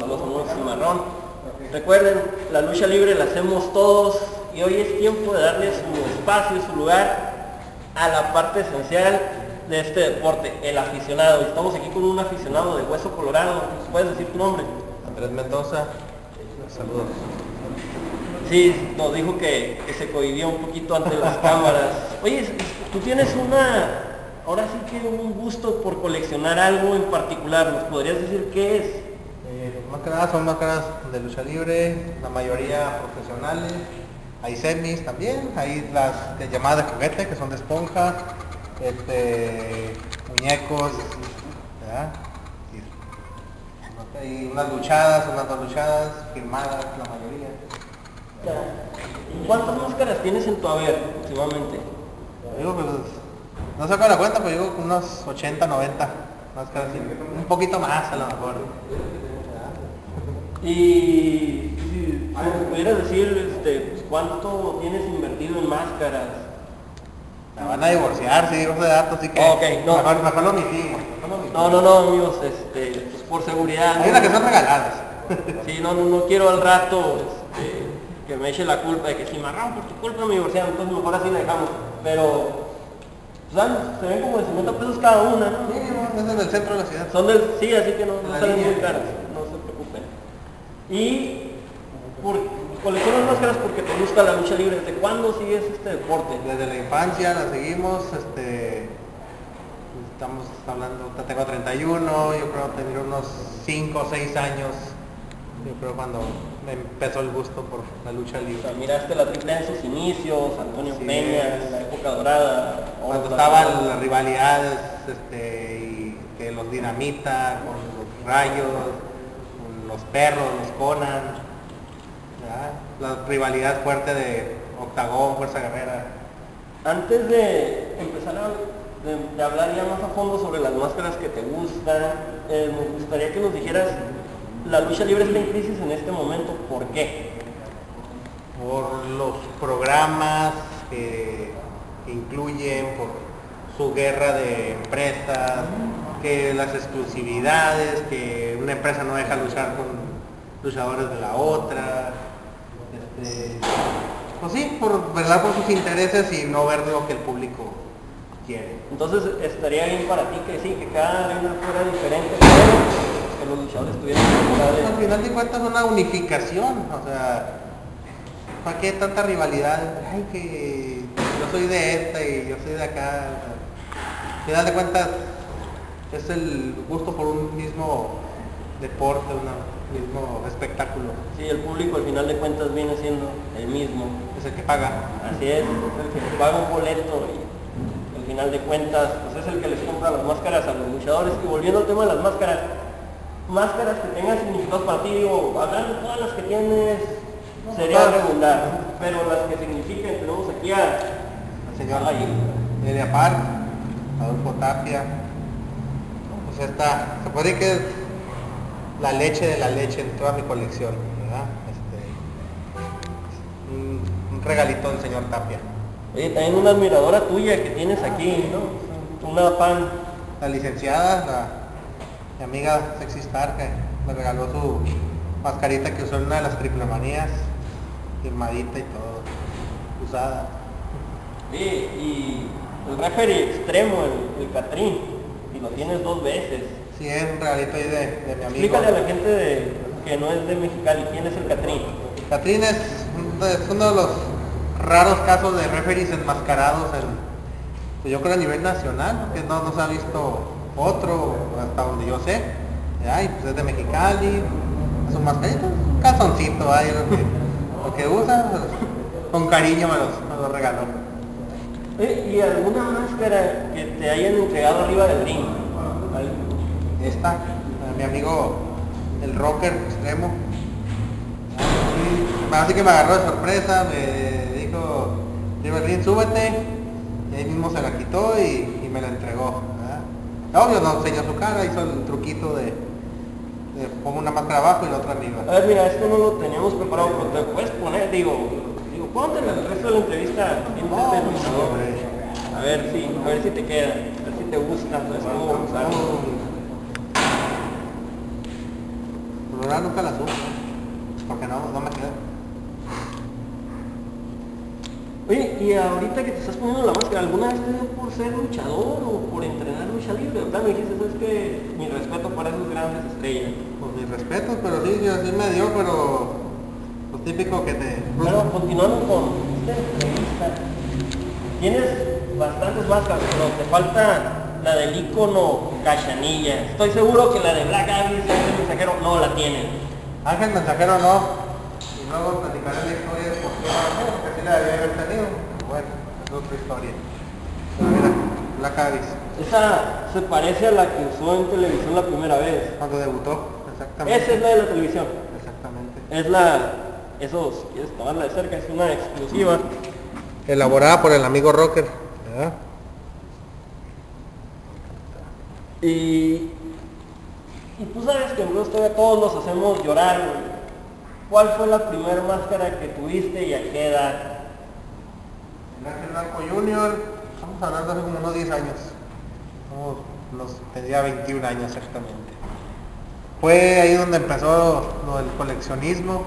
vamos a un cimarrón. Recuerden, la lucha libre la hacemos todos y hoy es tiempo de darle su espacio y su lugar a la parte esencial de este deporte, el aficionado. Estamos aquí con un aficionado de Hueso Colorado. ¿Puedes decir tu nombre? Andrés Mendoza. Saludos. Sí, nos dijo que se cohibió un poquito ante las cámaras. Oye, tú tienes ahora sí que un gusto por coleccionar algo en particular. ¿Nos podrías decir qué es? Máscaras, son máscaras de lucha libre, la mayoría profesionales. Hay semis también, hay las llamadas de juguete que son de esponja, muñecos, ¿verdad? Y unas luchadas, unas dos luchadas, firmadas la mayoría. ¿Cuántas máscaras tienes en tu haber aproximadamente? Digo, pues, no saco la cuenta, pero digo unas 80, 90 máscaras, un poquito más a lo mejor. Y si pudieras decir cuánto tienes invertido en máscaras. La van a divorciar si digo ese dato, así que okay, no. Mejor lo omitimos. No, amigos, pues por seguridad. Hay unas que son regaladas. Sí, no quiero al rato que me eche la culpa de que si me agarran por tu culpa me divorciaron, entonces mejor así la dejamos. Pero, ¿sabes? Se ven como de 50 pesos cada una, ¿no? Sí, son del centro de la ciudad. Son del, sí, así que no salen muy caras, no se preocupen. Y coleccionas máscaras porque te gusta la lucha libre. ¿Desde cuándo sigues este deporte? Desde la infancia la seguimos, estamos hablando, tengo 31, yo creo tener unos 5 o 6 años, yo creo cuando me empezó el gusto por la lucha libre. O sea, miraste la triple en sus inicios, Antonio Peña, la época dorada. Cuando estaban las rivalidades, y que los Dinamita, con los Rayos, con los Perros, los Conan, ¿verdad? La rivalidad fuerte de Octagón, Fuerza Guerrera. Antes de empezar de hablar ya más a fondo sobre las máscaras que te gustan, me gustaría que nos dijeras, la lucha libre está en crisis en este momento, ¿por qué? Por los programas que incluyen, por su guerra de empresas, que las exclusividades, que una empresa no deja luchar con luchadores de la otra, pues sí, por sus intereses y no ver lo que el público quiere. Entonces estaría bien para ti que sí, que cada arena fuera diferente, que los luchadores tuvieran que al final de cuentas una unificación, o sea, ¿para qué tanta rivalidad? Ay, que yo soy de esta y yo soy de acá. Al final de cuentas es el gusto por un mismo deporte, un mismo espectáculo. Sí, el público al final de cuentas viene siendo el mismo. Es el que paga. Así es el que paga un boleto y final de cuentas, pues es el que les compra las máscaras a los luchadores. Y volviendo al tema de las máscaras, máscaras que tengan significado para ti, digo, hablar de todas las que tienes sería regular, pero las que signifiquen, tenemos aquí al señor LA Park, Adolfo Tapia, pues esta, se puede que es la leche de la leche en toda mi colección, ¿verdad? Un regalito del señor Tapia. Oye, también una admiradora tuya que tienes aquí, ¿no? Una fan. La licenciada, mi amiga Sexy Star, que me regaló su mascarita que usó en una de las triplomanías, firmadita y todo, usada. Sí, y el Rocker Extremo, el Catrín, y lo tienes dos veces. Sí, es un regalito ahí de mi amigo. Explícale a la gente que no es de Mexicali, ¿quién es el Catrín? Catrín es uno de los raros casos de referees enmascarados pues yo creo a nivel nacional, que no se ha visto otro hasta donde yo sé, ¿ya? Y pues es de Mexicali, es un mascarito, un calzoncito, ahí lo que usa, con cariño me los regaló. ¿Y alguna máscara que te hayan entregado arriba del ring? ¿Vale? Esta, mi amigo el Rocker Extremo, así que me agarró de sorpresa, Berlín, súbete, y ahí mismo se la quitó y me la entregó, ¿verdad? Obvio no enseñó su cara, hizo el truquito de pongo una máscara abajo y la otra arriba. A ver, mira, esto no lo teníamos preparado, pero te puedes poner, digo, ponte en el resto de la entrevista. A ver si te queda, a ver si te gusta, ¿no? Entonces, ¿cómo vamos a usar? verdad nunca las uso, porque no me queda. Oye, y ahorita que te estás poniendo la máscara, ¿alguna vez te dio por ser luchador o por entrenar lucha libre? En plan, me dijiste, ¿sabes qué? Mi respeto para esas grandes estrellas. Pues mi respeto, pero sí, yo sí me dio, pero lo típico que te... Bueno, continuando con esta entrevista, tienes bastantes máscaras, pero te falta la del ícono Cachanilla. Estoy seguro que la de Black Avis y Ángel Mensajero no la tienen. Ángel Mensajero no. Y luego platicaré la historia de por qué no, porque así la debía haber tenido. Bueno, es otra historia. Pero mira, la Cádiz. Esa se parece a la que usó en televisión la primera vez. Cuando debutó, exactamente. Esa es la de la televisión. Exactamente. Es la... Eso, si quieres tomarla de cerca, es una exclusiva. Elaborada por el amigo Rocker, ¿verdad? Y tú sabes que en Rudos TV todos nos hacemos llorar, güey. ¿Cuál fue la primera máscara que tuviste y a qué edad? El Ángel Marco Junior, estamos hablando hace como unos 10 años. Tenía 21 años exactamente. Fue ahí donde empezó lo del coleccionismo.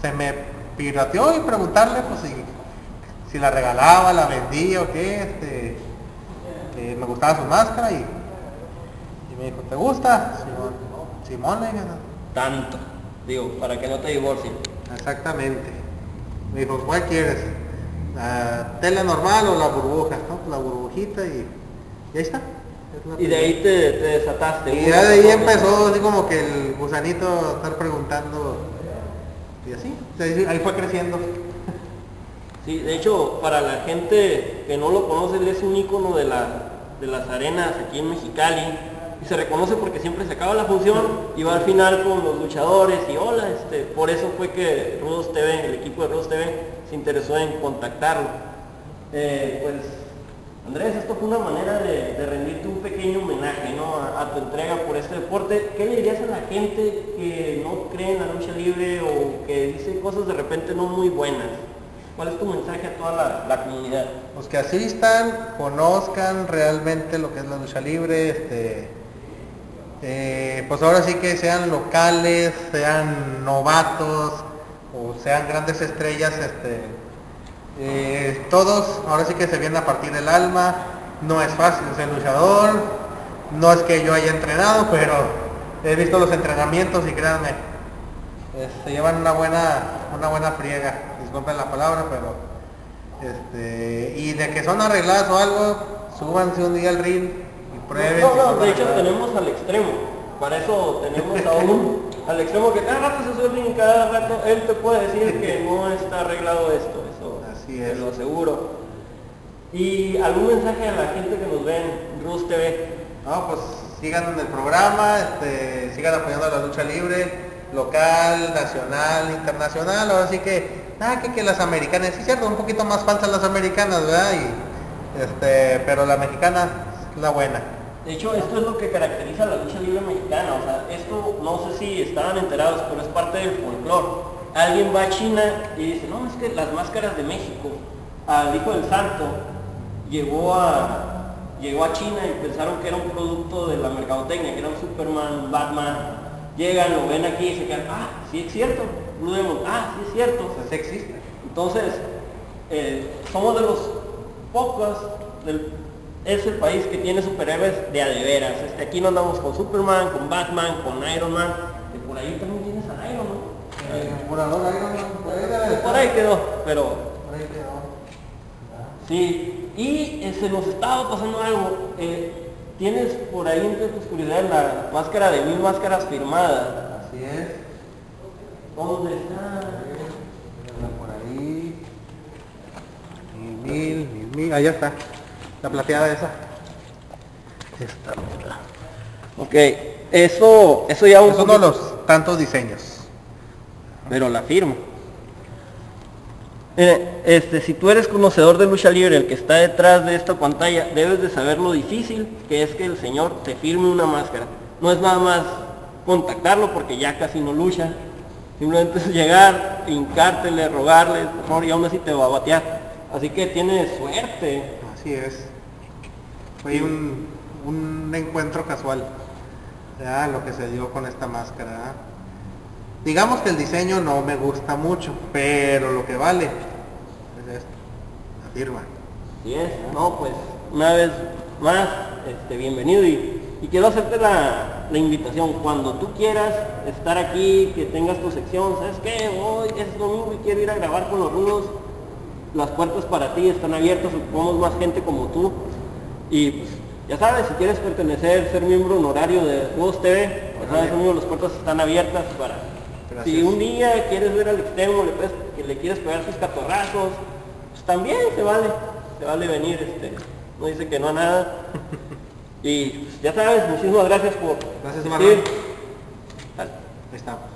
Se me pirateó y preguntarle pues si la regalaba, la vendía o qué. Me gustaba su máscara y me dijo, ¿te gusta? Simón, tanto, digo, para que no te divorcien. Exactamente. Me dijo, ¿cuál quieres? ¿La tela normal o la burbuja? ¿No? La burbujita y ahí está. Y de ahí te desataste. Y ya de ahí empezó así como que el gusanito a estar preguntando y así. Ahí fue creciendo. Sí, de hecho, para la gente que no lo conoce, él es un ícono de las arenas aquí en Mexicali. Y se reconoce porque siempre se acaba la función y va al final con los luchadores y hola, por eso fue que Rudos TV, el equipo de Rudos TV se interesó en contactarlo. Pues Andrés, esto fue una manera de rendirte un pequeño homenaje, ¿no? a tu entrega por este deporte. ¿Qué le dirías a la gente que no cree en la lucha libre o que dice cosas de repente no muy buenas? ¿Cuál es tu mensaje a toda la comunidad? Los que asistan, conozcan realmente lo que es la lucha libre, pues ahora sí que sean locales, sean novatos o sean grandes estrellas, todos ahora sí que se vienen a partir del alma. No es fácil ser luchador, no es que yo haya entrenado, pero he visto los entrenamientos y créanme, se llevan una buena friega, disculpen la palabra, pero y de que son arregladas o algo, súbanse un día al ring. No, de hecho tenemos al extremo, para eso tenemos a uno, al extremo que cada rato se sube y cada rato él te puede decir que no está arreglado esto, eso así es. Te lo aseguro. ¿Y algún mensaje a la gente que nos ve en Rudos TV? No, pues sigan el programa, sigan apoyando a la lucha libre, local, nacional, internacional, ahora sí que, que las americanas, sí es cierto, un poquito más falsas las americanas, ¿verdad? Y, pero la mexicana... la buena. De hecho, esto es lo que caracteriza a la lucha libre mexicana, o sea, esto no sé si estaban enterados, pero es parte del folclore. Alguien va a China y dice, no, es que las máscaras de México, al Hijo del Santo, llegó a China y pensaron que era un producto de la mercadotecnia, que era un Superman, Batman. Llegan, lo ven aquí y se quedan, sí es cierto, Blue Demon, sí es cierto, o sea, sí existe. Entonces, somos de los pocos, es el país que tiene superhéroes de adeveras. Aquí no andamos con Superman, con Batman, con Iron Man. De por ahí también tienes a Iron Man. Por ahí quedó, pero... Por ahí quedó. Sí, y se nos estaba pasando algo. Tienes por ahí entre tus curiosidades la máscara de Mil Máscaras firmada. Así es. ¿Dónde está? Por ahí. Mil. Allá está. La plateada esa. Esta mierda. Ok, eso ya... Es uno de los tantos diseños. Pero la firma. Mire, si tú eres conocedor de lucha libre, el que está detrás de esta pantalla, debes de saber lo difícil que es que el señor te firme una máscara. No es nada más contactarlo porque ya casi no lucha. Simplemente es llegar, hincártele, rogarle, por favor, y aún así te va a batear. Así que tienes suerte. Así es. Fue un encuentro casual. ¿verdad? Lo que se dio con esta máscara, ¿verdad? Digamos que el diseño no me gusta mucho, pero lo que vale es esto, la firma. Así es, no, pues una vez más, bienvenido y quiero hacerte la invitación, cuando tú quieras estar aquí, que tengas tu sección, ¿sabes qué? Hoy es domingo y quiero ir a grabar con los Rudos, las puertas para ti están abiertas, ocupamos más gente como tú, y pues, ya sabes, si quieres pertenecer, ser miembro honorario de Rudos TV, ya sabes, amigos, las puertas están abiertas para, gracias. Si un día quieres ver al extremo, le quieres pegar sus catorrazos, pues también se vale venir, no dice que no a nada. Y pues, ya sabes, muchísimas gracias por... Gracias, Manuel. Ahí está.